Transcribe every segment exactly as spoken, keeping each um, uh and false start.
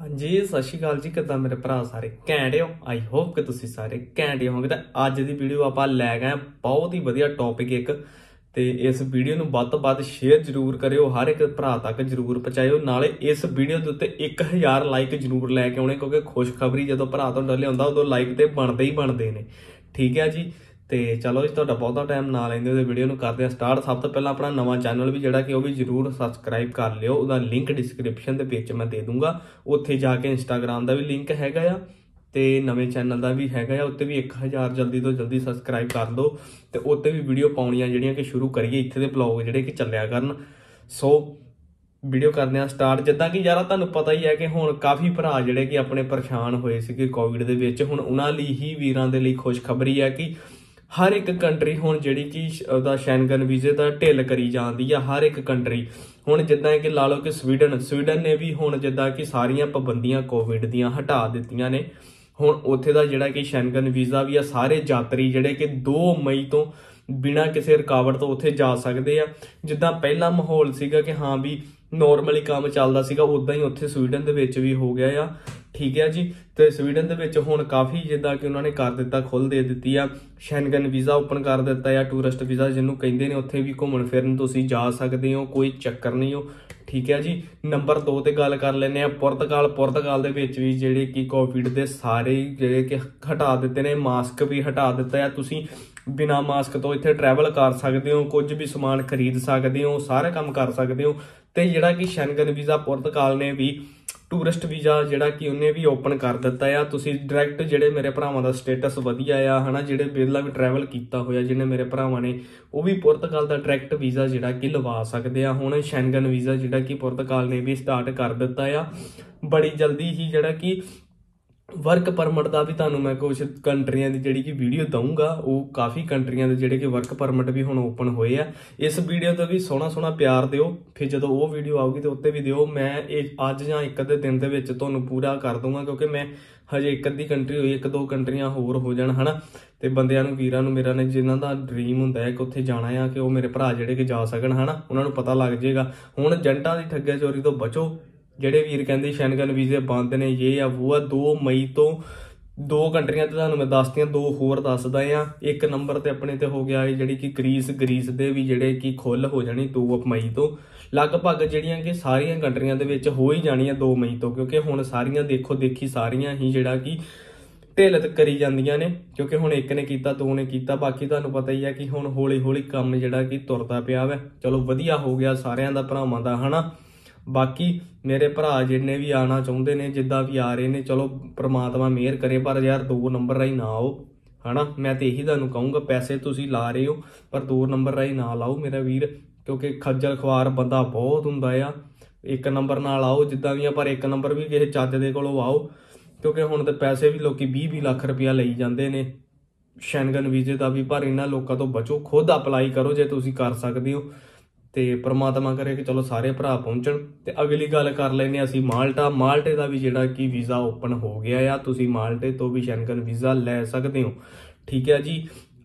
हाँ जी, सत श्री अकाल जी। कितना मेरे भरा सारे घैंट हो। आई होप कि तुसी सारे घैंट होंगे। तो अज की वीडियो आप लै गए बहुत ही वधिया टॉपिक एक, तो इस वीडियो नूं वध तों वध शेयर जरूर करियो, हर एक भरा तक जरूर पहुँचाइयो। नाले इस वीडियो के उत्ते एक हज़ार लाइक जरूर लैके आने, क्योंकि खुशखबरी जदों भरा तुहाडा लिआउंदा उदों लाइक तो बनते ही बनते हैं। ठीक है जी, तो चलो जी, तुहाडा बहुता टाइम ना लैंदे होए वीडियो नूं करदे आ स्टार्ट। सब तो पहला अपना नवा चैनल भी जिहड़ा कि वो भी जरूर सबसक्राइब कर लियो, उहदा लिंक डिस्क्रिप्शन दे विच मैं दे दूँगा। उत्थे जाके इंस्टाग्राम का भी लिंक हैगा आ, तो नवें चैनल का भी हैगा आ, उत्ते भी एक हज़ार जल्दी तो जल्दी सबसक्राइब कर दो। तो उत्ते भी वीडियो पाउणियां जिहड़ियां कि शुरू करिए, इत्थे दे ब्लॉग जिहड़े कि चलिया करन। सो वीडियो करने स्टार्ट। जिदा कि यार तुहानूं पता ही है कि हुण काफ़ी भरा जिहड़े कि अपने परेशान होए सीगे कोविड दे विच, हुण उहनां लई ही वीरां दे लई खुशखबरी है कि हर एक कंट्री हुण जिहड़ी कि शैनगन वीजे दा ढिल करी जांदी आ। हर एक कंट्री हुण जिद्दां कि ला लो कि स्वीडन स्वीडन ने भी हुण जिद्दां कि सारियां पाबंदियां कोविड दियां हटा दित्तियां ने। हुण उत्थे दा जिहड़ा कि शैनगन वीज़ा भी आ, सारे यात्री जिहड़े कि दो मई तो बिना किसी रुकावट तो उत्थे जा सकदे आ। जिद्दां पहला माहौल सीगा कि हाँ भी नॉर्मली काम चलदा सीगा, उदां ही उत्थे स्वीडन दे विच भी हो गया आ। ठीक है जी, तो स्वीडन के हुण काफ़ी जिदा कि उन्होंने कर दिता, खुल दे दी आ, शैनगन वीज़ा ओपन कर दिता या टूरिस्ट वीज़ा जिन्हों कहिंदे ने, उत्थे भी घूमन फिरन तुसीं जा सकदे हो, कोई चक्कर नहीं हो। ठीक है जी, नंबर दो ते गल कर लैने आ पुर्तगाल। पुर्तगाल दे विच भी जिहड़े कि कोविड दे सारे जिहड़े कि हटा दिते ने, मास्क भी हटा दिता है, तुसीं बिना मास्क तो इत्थे ट्रैवल कर सकदे हो, कुछ भी समान खरीद सकदे हो, सारा काम कर सकदे हो। ते जिहड़ा कि शैनगन वीज़ा पुर्तगाल ने भी टूरिस्ट वीज़ा जिहड़ा कि उन्हें भी ओपन कर दिता आ। तुसीं डायरैक्ट जिहड़े मेरे भरावां दा स्टेटस वधिया आ है ना, जिहड़े बेला भी ट्रैवल किया होया जिन्हें मेरे भरावां ने, वो भी पुर्तगाल का डायरैक्ट वीज़ा जिहड़ा कि लवा सकदे आ। हुण शैनगन वीज़ा जिहड़ा कि पुर्तगाल ने भी स्टार्ट कर दिता आ। बड़ी जल्दी ही जिहड़ा कि वर्क परमिट का भी तुहानूं मैं कुछ कंट्रियां दी जिहड़ी कि वीडियो दूंगा। वो काफ़ी कंट्रियां दे जिहड़े कि वर्क परमिट भी हुण ओपन होए आ। इस वीडियो तो भी सोहना सोहना प्यार दिओ, फिर जदों वो वीडियो आऊगी तो उत्ते भी दिओ। मैं अज जां इक अद्धे दिन दे विच तुहानूं पूरा कर दूंगा, क्योंकि मैं हजे एक अद्धी कंट्री होई, एक दो कंट्रियां होर हो जाण है ना। तो बंदियां नूं वीरां नूं मेरा ने जिन्हां दा ड्रीम हुंदा है कि उत्थे जाना आ, कि वो मेरे भरा जिहड़े कि जा सकण है ना, उन्हां नूं पता लग जाएगा। हुण एजेंटां दी ठग्गे चोरी तो बचो। ਜਿਹੜੇ ਵੀਰ ਕਹਿੰਦੇ ਸ਼ੈਨਗਨ ਵੀਜ਼ੇ ਬੰਦ ਨੇ ਇਹ ਆ ਉਹ ਆ, दो ਮਈ ਤੋਂ ਦੋ ਕੰਟਰੀਆਂ ਤੇ ਤੁਹਾਨੂੰ ਮੈਂ ਦੱਸਦੀਆਂ, ਦੋ ਹੋਰ ਦੱਸਦਾ ਆ। ਇੱਕ ਨੰਬਰ ਤੇ ਆਪਣੇ ਤੇ ਹੋ ਗਿਆ ਇਹ ਜਿਹੜੀ ਕਿ ਗ੍ਰੀਸ। ਗ੍ਰੀਸ ਦੇ ਵੀ ਜਿਹੜੇ ਕਿ ਖੁੱਲ ਹੋ ਜਾਣੀ दो ਮਈ ਤੋਂ, ਲਗਭਗ ਜਿਹੜੀਆਂ ਕਿ ਸਾਰੀਆਂ ਕੰਟਰੀਆਂ ਦੇ ਵਿੱਚ ਹੋ ਹੀ ਜਾਣੀਆਂ दो ਮਈ ਤੋਂ, ਕਿਉਂਕਿ ਹੁਣ ਸਾਰੀਆਂ ਦੇਖੋ ਦੇਖੀ ਸਾਰੀਆਂ ਹੀ ਜਿਹੜਾ ਕਿ ਢਿੱਲ ਕਰੀ ਜਾਂਦੀਆਂ ਨੇ, ਕਿਉਂਕਿ ਹੁਣ ਇੱਕ ਨੇ ਕੀਤਾ ਦੋ ਨੇ ਕੀਤਾ। ਬਾਕੀ ਤੁਹਾਨੂੰ ਪਤਾ ਹੀ ਆ ਕਿ ਹੁਣ ਹੌਲੀ ਹੌਲੀ ਕੰਮ ਜਿਹੜਾ ਕਿ ਤੁਰਦਾ ਪਿਆ ਵੈ। ਚਲੋ ਵਧੀਆ ਹੋ ਗਿਆ ਸਾਰਿਆਂ ਦਾ ਭਰਾਵਾਂ ਦਾ ਹੈ ਨਾ। बाकी मेरे भरा जिन्ने भी आना चाहते हैं जिदा भी आ रहे हैं, चलो परमात्मा मेहर करे, पर यार दो नंबर राही ना आओ है ना। मैं तो यही तुहानूं कहूँगा, पैसे तुसीं ला रहे हो पर दो नंबर राही ना लाओ मेरा वीर, क्योंकि खज्जल खुआर बंदा बहुत हुंदा आ। एक नंबर नाल आओ जिदा भी आ, पर एक नंबर भी किसी चज्ज दे कोलों आओ, क्योंकि हुण तो पैसे भी लोग बीह बीह लख रुपया लई जांदे ने शैनगन वीज़े का भी। पर इन्हां लोकां तों बचो, खुद अपलाई करो जे तुसीं कर सकदे हो। तो परमात्मा करे कि चलो सारे भरा पहुँचन। तो अगली गल कर लेने असी माल्टा। माल्टे का भी जिहड़ा कि वीज़ा ओपन हो गया या, तुसी माल्टे तो भी शैनगन वीज़ा लै सकते हो। ठीक है जी,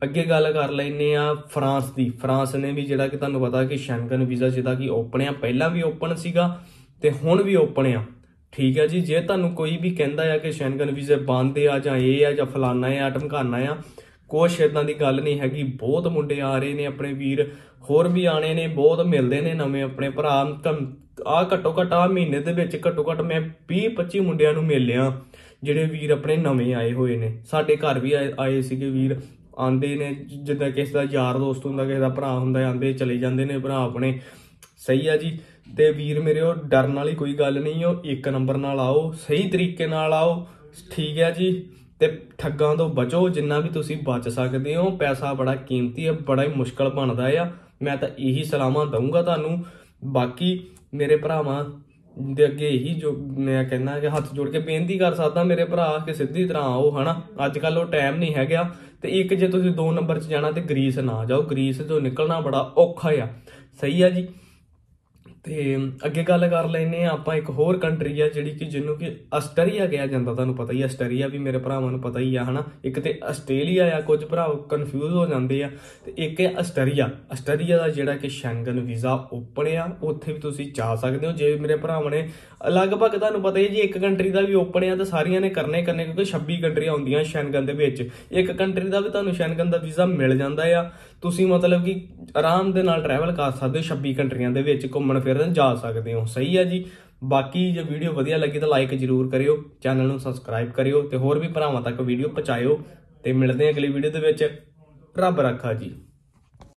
अगे गल कर लेने आ फ्रांस की। फ्रांस ने भी जिहड़ा कि तुहानूं पता कि शैनगन वीज़ा जिहड़ा कि ओपन आ, पहला भी ओपन सीगा ते हुण भी ओपन आ। ठीक है जी, जे तुहानूं कोई भी कहता है कि शैनगन वीज़े बंद आ जां इह आ जां फलाना आ ढमकाना आ, कुछ इदां की गल नहीं हैगी। बहुत मुंडे आ रहे ने अपने वीर, होर भी आने ने, बहुत मिलते हैं नवें अपने भरा। आ घट्टो घट्ट आ महीने के विच घट्टो घट्ट मैं भी पच्ची मुंडियां नूं मिलिया जिहड़े वीर अपने नवें आए हुए ने। साडे घर भी आए आए सीगे वीर, आंदे ने जिद्दां किसी दा यार दोस्त हुंदा, किसी दा भरा हुंदा, आंदे चले जांदे ने भरा अपने। सही है जी, ते वीर मेरे ओ डरन वाली कोई गल नहीं हो। एक नंबर नाल आओ, सही तरीके नाल आओ। ठीक है जी, ते ठगां तो बचो जिन्ना भी तुसी बच सकते हो। पैसा बड़ा कीमती है, बड़ा ही मुश्किल बनता है। मैं तो यही सलाहां दूंगा तुहानूं। बाकी मेरे भरावां दे अगे यही जो मैं कहना कि हथ जोड़ के बेनती कर सकदा मेरे भरा कि सीधी तरह आओ है ना। अजकल वो टाइम नहीं हैगा। तो एक जे तुसी दो नंबर च जाना तो ग्रीस ना जाओ, ग्रीस तो निकलना बड़ा औखा आ। सही है जी, ते अगे गल कर लें आप एक होर कंट्री है जी कि जिन्हों कि आस्ट्रेलिया कहा जाता। थानू पता ही आस्ट्रेलिया भी मेरे भरावां नू पता ही है है ना। एक तो आस्ट्रेलिया आ कुछ भरा कन्फ्यूज हो जाते हैं, तो एक है आस्ट्रेलिया। आस्ट्रेलिया का जोड़ा कि शेंगन वीज़ा ओपन आ, उत्थे भी तुसीं जा सकते हो। जे मेरे भरावां ने लगभग थानू पता ही जी एक कंट्री का भी ओपन आ तो सारिया ने करने करने क्योंकि छब्बी कंट्रियां आउंदियां शेंगन दे विच। एक कंट्री का भी तुहानू शेंगन का वीज़ा मिल जाता है, तुसीं मतलब कि आराम दे नाल ट्रैवल कर सकते हो, छब्बी कंट्रियां दे विच घूमण फिरन जा सकते हो। सही है जी। बाकी जो वीडियो वधिया लगी तो लाइक जरूर करियो, चैनल नूं सबसक्राइब करियो ते होर भी भरावां तक वीडियो पहुँचाओ। तो मिलते हैं अगली वीडियो दे विच। रब रखा जी।